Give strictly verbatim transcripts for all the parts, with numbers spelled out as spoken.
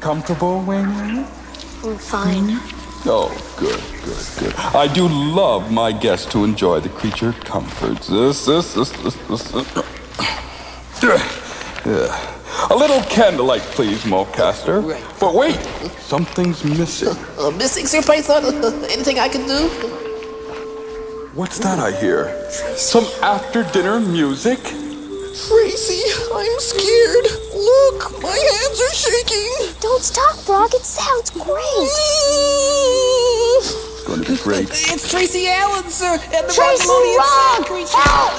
Comfortable, Wayne? I'm fine. Oh, good, good, good. I do love my guests to enjoy the creature comforts. This, this, this, this, this. A little candlelight, please, Mulcaster. Right. But wait, something's missing. Uh, missing, Sir Python? Anything I can do? What's that I hear? Tracy. Some after-dinner music? Tracy, I'm scared. Look, my hands are shaking. Don't stop, Frog. It sounds great. It's going to be great. It's Tracy Allen, sir, and the Roglonian Sand Creature.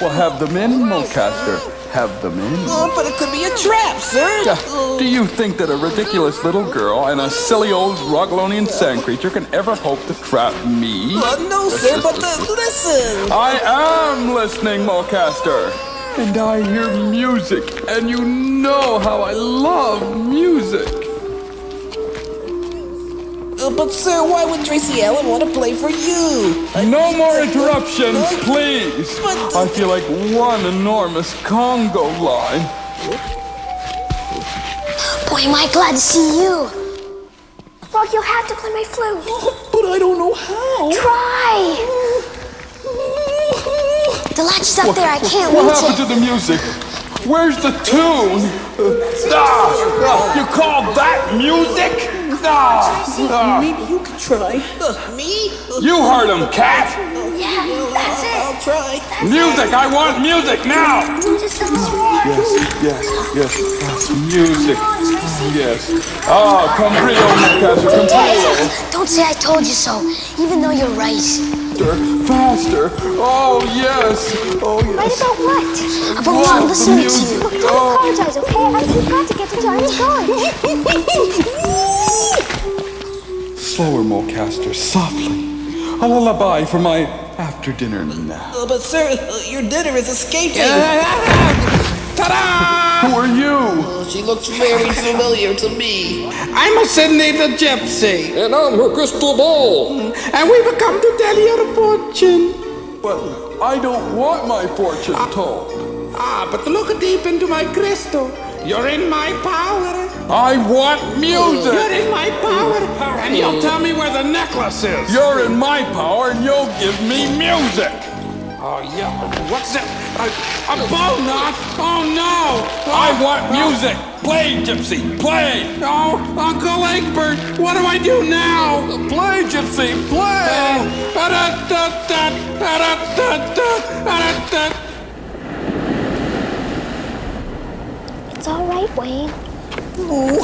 Well, have them in, Mulcaster. Have them in. Oh, but it could be a trap, sir. Yeah. Do you think that a ridiculous little girl and a silly old Roglonian Sand Creature can ever hope to trap me? Well, no, sir, this, but this, the, listen. I am listening, Mulcaster. And I hear music, and you know how I love music. Uh, but, sir, why would Tracy Allen want to play for you? I no mean, more interruptions, uh, please. But, uh, I feel like one enormous Congo line. Boy, am I glad to see you. Frog, you'll have to play my flute. Oh, but I don't know how. Try. The latch is up what, there. I can't what reach it. What happened to the music? Where's the tune? Uh, ah, ah, you call that music? Ah, ah. Maybe you could try. Uh, me? You heard him, cat. Yeah, that's it. I'll try. That's music. It. I want music now. Just yes, yes, yes, yes. Music. Yes. Oh, come real, Mulcaster. Come real. Don't say I told you so, even though you're right. Faster! Oh, yes! Oh, yes! Right about what? About what I'm listening to you. Look, don't oh. apologize, okay? I just got to get to Giant's Gulch. Slower, Mulcaster, softly. A lullaby for my after-dinner nap. Uh, but, sir, uh, your dinner is escaping. Ta-da! Who are you? Oh, she looks very familiar to me. I'm a Sydney the Gypsy. And I'm her crystal ball. And we've come to tell you the fortune. But I don't want my fortune ah, told. Ah, but look deep into my crystal. You're in my power. I want music. You're in my power. And you'll tell me where the necklace is. You're in my power and you'll give me music. Oh, yeah. What's that? A, a bow knot? Oh, no! Oh, I want music! Play, Gypsy! Play! Oh, Uncle Egbert! What do I do now? Play, Gypsy! Play! It's all right, Wayne. Oh,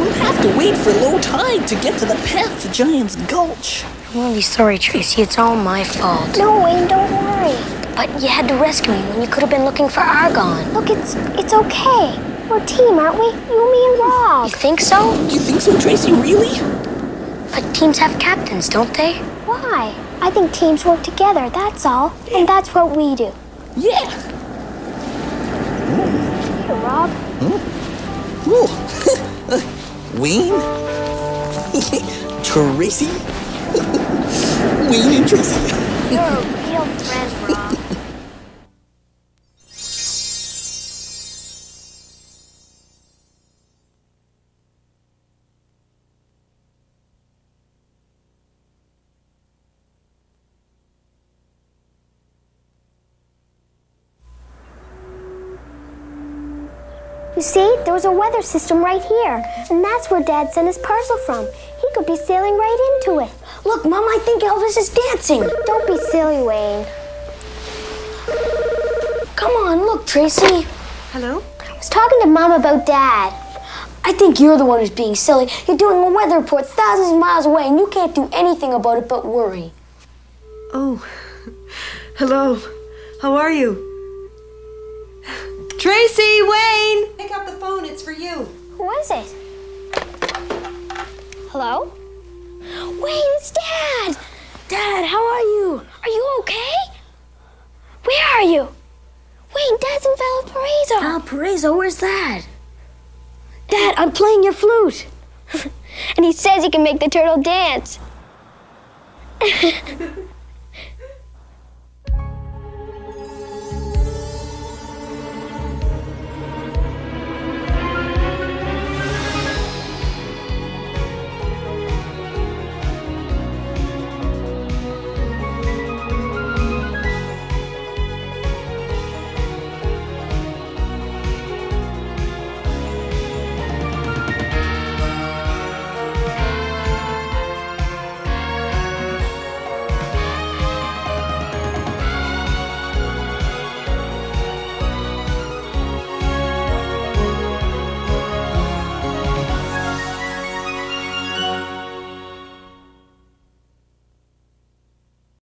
we'll have to wait for low tide to get to the path to Giant's Gulch. I'm really sorry, Tracy. It's all my fault. No, Wayne, don't worry. But you had to rescue me when you could have been looking for Argon. Look, it's it's okay. We're a team, aren't we? You, me, and Rob. You think so? You think so, Tracy? Really? But teams have captains, don't they? Why? I think teams work together, that's all. And that's what we do. Yeah. Here, Rob. Huh? Ooh. Wayne? Tracy? Wayne and Tracy. You're a real friend, Rob. You see, there was a weather system right here, and that's where Dad sent his parcel from. He could be sailing right into it. Look, Mom, I think Elvis is dancing. Don't be silly, Wayne. Come on, look, Tracy. Hello? I was talking to Mom about Dad. I think you're the one who's being silly. You're doing a weather report thousands of miles away, and you can't do anything about it but worry. Oh, hello. How are you? Tracy, Wayne! Pick up the phone, it's for you. Who is it? Hello? Wayne's Dad! Dad, how are you? Are you okay? Where are you? Wayne, Dad's in Valparaiso. Valparaiso? Where's that? Dad, I'm playing your flute. And he says he can make the turtle dance.